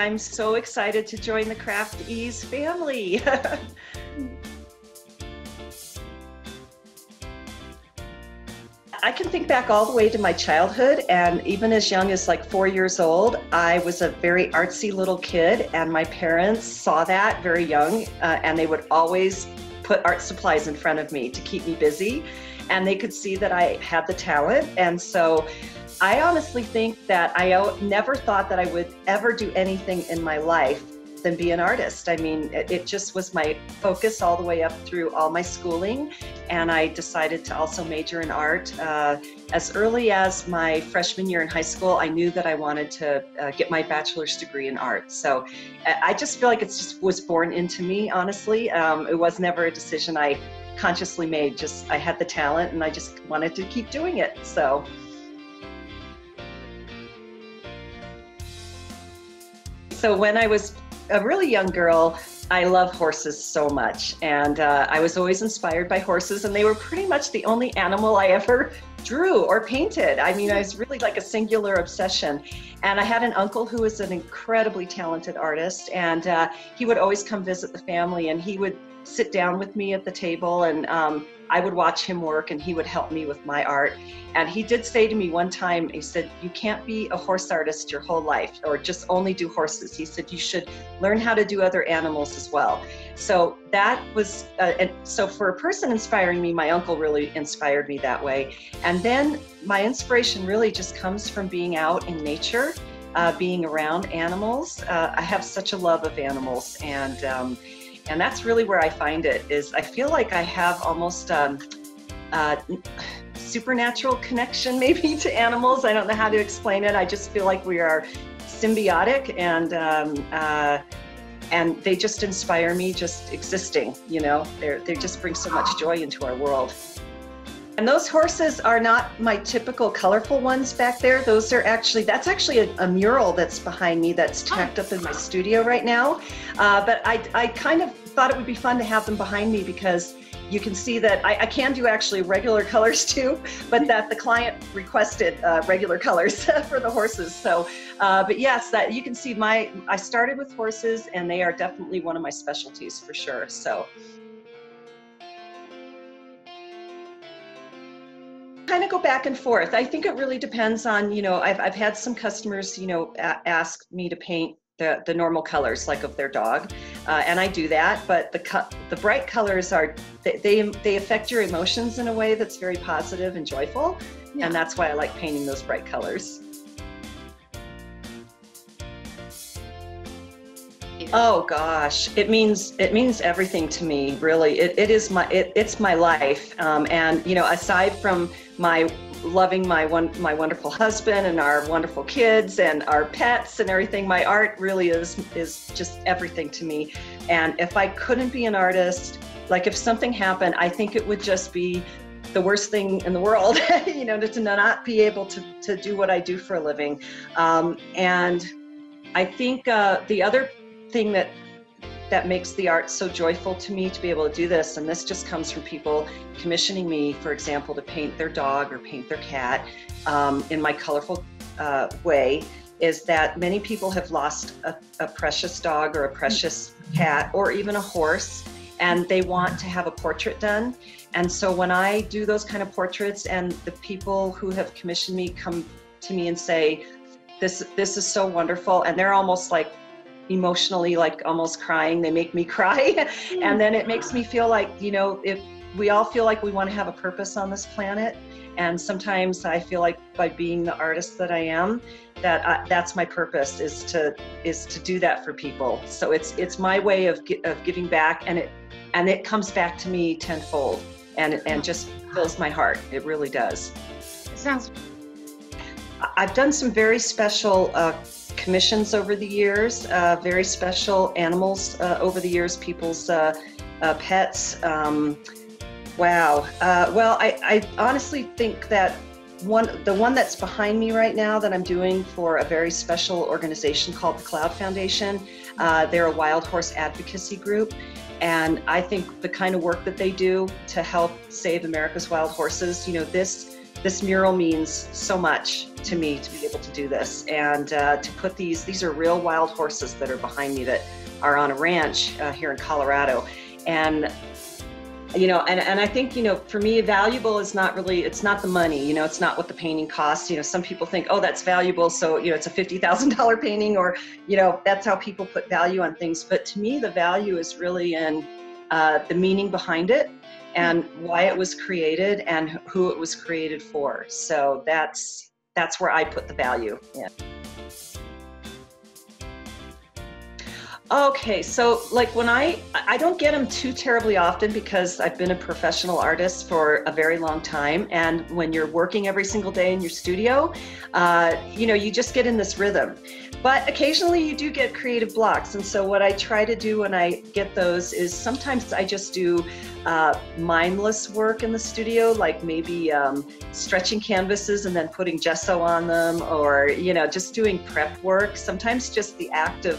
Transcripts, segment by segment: I'm so excited to join the Craft-Ease family. I can think back all the way to my childhood, and even as young as like 4 years old, I was a very artsy little kid, and my parents saw that very young, and they would always put art supplies in front of me to keep me busy, and they could see that I had the talent. And so I honestly think that I never thought that I would ever do anything in my life than be an artist. I mean, it just was my focus all the way up through all my schooling. And I decided to also major in art. As early as my freshman year in high school, I knew that I wanted to get my bachelor's degree in art. So I just feel like it just was born into me, honestly. It was never a decision I consciously made, just I had the talent and I just wanted to keep doing it, so. So when I was a really young girl, I love horses so much, and I was always inspired by horses, and they were pretty much the only animal I ever drew or painted. I mean, I was really like a singular obsession, and I had an uncle who was an incredibly talented artist, and he would always come visit the family, and he would sit down with me at the table, and I would watch him work, and he would help me with my art. And he did say to me one time, he said, "You can't be a horse artist your whole life or just only do horses." He said, "You should learn how to do other animals as well." So that was, and so for a person inspiring me, my uncle really inspired me that way. And then my inspiration really just comes from being out in nature, being around animals. I have such a love of animals, and that's really where I find it, is I feel like I have almost supernatural connection maybe to animals. I don't know how to explain it. I just feel like we are symbiotic, and they just inspire me just existing, you know. They just bring so much joy into our world. And those horses are not my typical colorful ones back there. Those are actually, that's actually a mural that's behind me that's tacked up in my studio right now. But I kind of thought it would be fun to have them behind me, because you can see that I can do actually regular colors too, but that the client requested regular colors for the horses. So, but yes, that you can see I started with horses, and they are definitely one of my specialties for sure, so. Kind of go back and forth. I think it really depends on, you know, I've had some customers, you know, ask me to paint the normal colors, like of their dog, and I do that, but the bright colors are, they affect your emotions in a way that's very positive and joyful, yeah. And that's why I like painting those bright colors. Oh gosh, it means everything to me, really. It's my life, and you know, aside from my loving my wonderful husband and our wonderful kids and our pets and everything, my art really is just everything to me. And if I couldn't be an artist, like if something happened, I think it would just be the worst thing in the world, you know, to not be able to do what I do for a living. And I think the other thing that makes the art so joyful to me, to be able to do this, and this just comes from people commissioning me, for example, to paint their dog or paint their cat in my colorful way, is that many people have lost a precious dog or a precious cat or even a horse, and they want to have a portrait done. And so when I do those kind of portraits, and the people who have commissioned me come to me and say, this is so wonderful, and they're almost like emotionally, like almost crying, they make me cry. And then it makes me feel like, you know, if we all feel like we want to have a purpose on this planet, and sometimes I feel like by being the artist that I am, that's my purpose, is to do that for people. So it's my way of giving back, and it comes back to me tenfold, and just fills my heart. It really does. It sounds. I've done some very special commissions over the years, very special animals over the years, people's pets. Wow. Well, I honestly think that the one that's behind me right now that I'm doing for a very special organization called the Cloud Foundation, they're a wild horse advocacy group. And I think the kind of work that they do to help save America's wild horses, you know, this This mural means so much to me to be able to do this, and to put these are real wild horses that are behind me that are on a ranch here in Colorado. And I think, for me, valuable is not really, it's not the money, it's not what the painting costs. Some people think, oh, that's valuable, so, it's a $50,000 painting, or, that's how people put value on things. But to me, the value is really in the meaning behind it, and why it was created, and who it was created for. So that's where I put the value in. Okay, so like when I don't get them too terribly often, because I've been a professional artist for a very long time, and when you're working every single day in your studio, you just get in this rhythm. But occasionally you do get creative blocks, and so what I try to do when I get those is sometimes I just do mindless work in the studio, like maybe stretching canvases and then putting gesso on them, or just doing prep work. Sometimes just the act of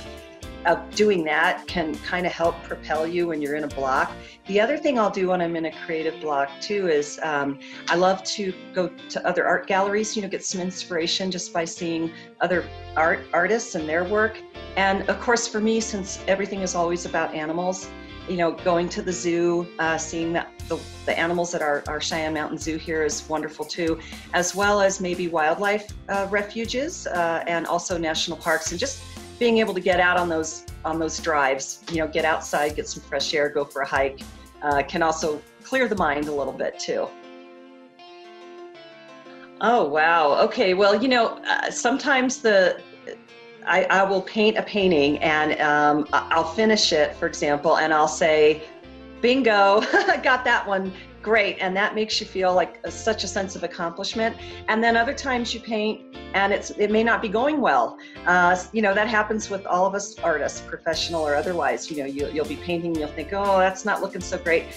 doing that can kind of help propel you when you're in a block. The other thing I'll do when I'm in a creative block too is I love to go to other art galleries, get some inspiration just by seeing other artists and their work. And of course, for me, since everything is always about animals, going to the zoo, seeing the animals at our Cheyenne Mountain Zoo here is wonderful too, as well as maybe wildlife refuges and also national parks, and just being able to get out on those drives, get outside, get some fresh air, go for a hike, can also clear the mind a little bit too. Oh, wow. Okay. Well, sometimes I will paint a painting, and I'll finish it, for example, and I'll say, bingo, got that one. Great. And that makes you feel like such a sense of accomplishment. And then other times you paint and it may not be going well. That happens with all of us artists, professional or otherwise. You'll be painting and you'll think, oh, that's not looking so great.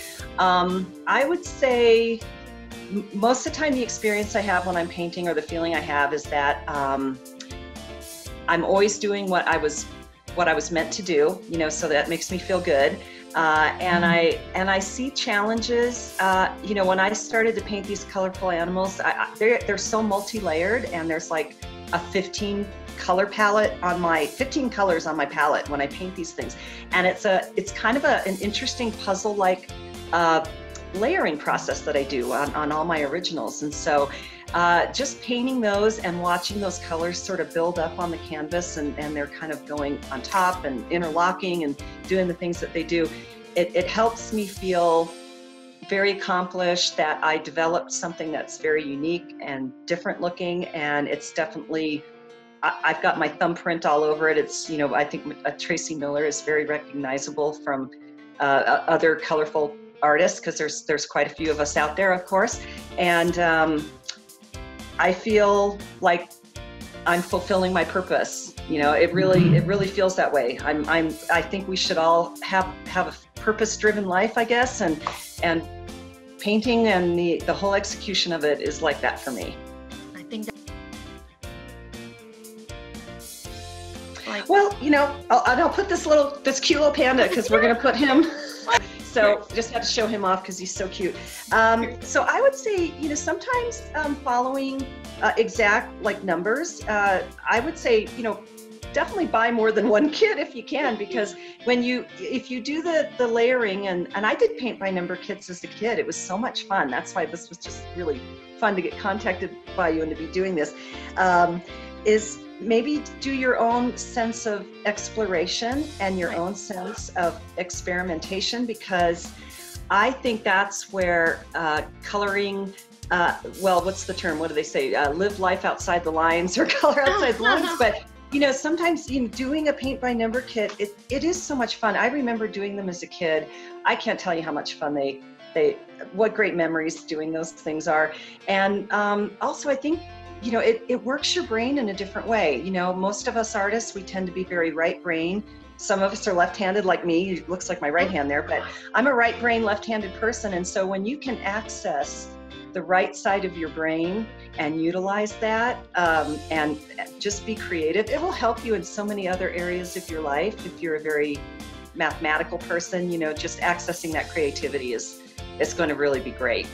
I would say most of the time the experience I have when I'm painting, or the feeling I have, is that I'm always doing what I was meant to do, so that makes me feel good. And I see challenges. When I started to paint these colorful animals, they're so multi-layered, and there's like a 15 colors on my palette when I paint these things. And it's kind of an interesting puzzle-like layering process that I do on all my originals. And so just painting those and watching those colors sort of build up on the canvas, and they're kind of going on top and interlocking and doing the things that they do, it helps me feel very accomplished that I developed something that's very unique and different looking, and it's definitely, I've got my thumbprint all over it. It's, I think Tracy Miller is very recognizable from other colorful artists, because there's quite a few of us out there, of course, and I feel like I'm fulfilling my purpose. It really feels that way. I think we should all have a purpose-driven life, I guess, and painting and the whole execution of it is like that for me. I think that's like, well, I'll put this cute little panda, because we're gonna put him. So just had to show him off because he's so cute. So I would say, sometimes following exact like numbers, I would say, definitely buy more than one kit if you can, because if you do the layering, and I did paint by number kits as a kid. It was so much fun. That's why this was just really fun to get contacted by you and to be doing this. Is maybe do your own sense of exploration and your own sense of experimentation, because I think that's where coloring, what's the term? What do they say? Live life outside the lines, or color outside the lines. But sometimes doing a paint by number kit, it is so much fun. I remember doing them as a kid. I can't tell you how much fun what great memories doing those things are. And also I think, it works your brain in a different way. Most of us artists, we tend to be very right brain. Some of us are left-handed like me. It looks like my right hand there, but I'm a right brain, left-handed person. And so when you can access the right side of your brain and utilize that and just be creative, it will help you in so many other areas of your life. If you're a very mathematical person, just accessing that creativity is going to really be great.